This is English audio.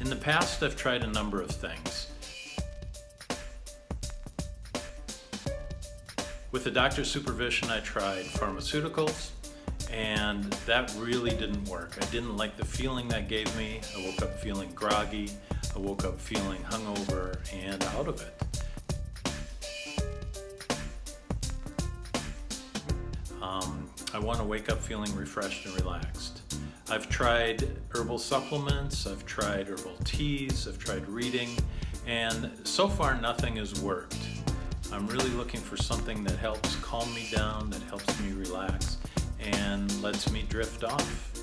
In the past, I've tried a number of things. With the doctor's supervision, I tried pharmaceuticals, and that really didn't work. I didn't like the feeling that gave me. I woke up feeling groggy. I woke up feeling hungover and out of it. I want to wake up feeling refreshed and relaxed. I've tried herbal supplements, I've tried herbal teas, I've tried reading, and so far nothing has worked. I'm really looking for something that helps calm me down, that helps me relax, and lets me drift off.